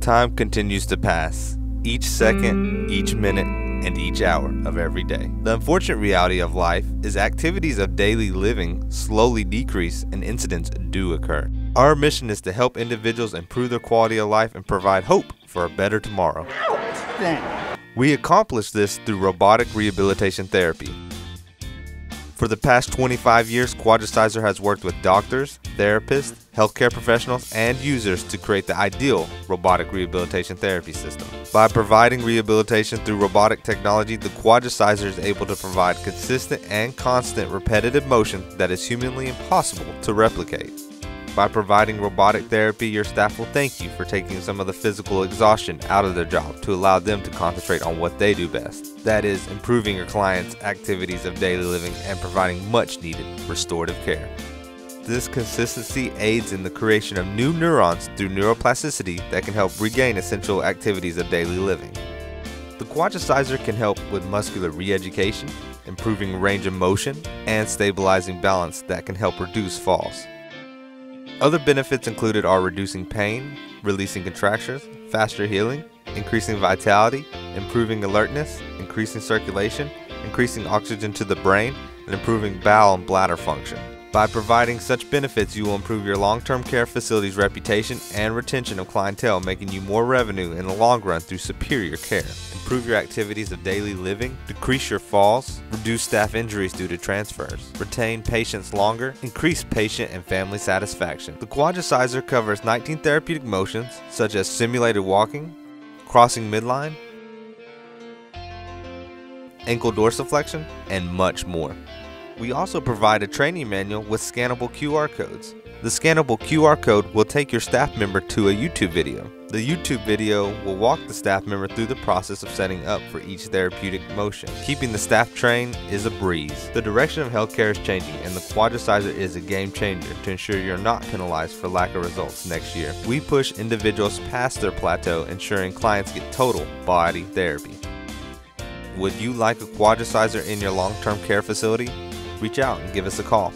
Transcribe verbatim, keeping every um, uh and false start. Time continues to pass, each second, each minute, and each hour of every day. The unfortunate reality of life is activities of daily living slowly decrease and incidents do occur. Our mission is to help individuals improve their quality of life and provide hope for a better tomorrow. We accomplish this through robotic rehabilitation therapy. For the past twenty-five years, Quadriciser has worked with doctors, therapists, healthcare professionals, and users to create the ideal robotic rehabilitation therapy system. By providing rehabilitation through robotic technology, the Quadriciser is able to provide consistent and constant repetitive motion that is humanly impossible to replicate. By providing robotic therapy, your staff will thank you for taking some of the physical exhaustion out of their job to allow them to concentrate on what they do best. That is, improving your clients' activities of daily living and providing much needed restorative care. This consistency aids in the creation of new neurons through neuroplasticity that can help regain essential activities of daily living. The Quadriciser can help with muscular re-education, improving range of motion, and stabilizing balance that can help reduce falls. Other benefits included are reducing pain, releasing contractures, faster healing, increasing vitality, improving alertness, increasing circulation, increasing oxygen to the brain, and improving bowel and bladder function. By providing such benefits, you will improve your long-term care facility's reputation and retention of clientele, making you more revenue in the long run through superior care. Improve your activities of daily living, decrease your falls, reduce staff injuries due to transfers, retain patients longer, increase patient and family satisfaction. The Quadriciser covers nineteen therapeutic motions such as simulated walking, crossing midline, ankle dorsiflexion, and much more. We also provide a training manual with scannable Q R codes. The scannable Q R code will take your staff member to a YouTube video. The YouTube video will walk the staff member through the process of setting up for each therapeutic motion. Keeping the staff trained is a breeze. The direction of healthcare is changing, and the Quadriciser is a game changer to ensure you're not penalized for lack of results next year. We push individuals past their plateau, ensuring clients get total body therapy. Would you like a Quadriciser in your long-term care facility? Reach out and give us a call.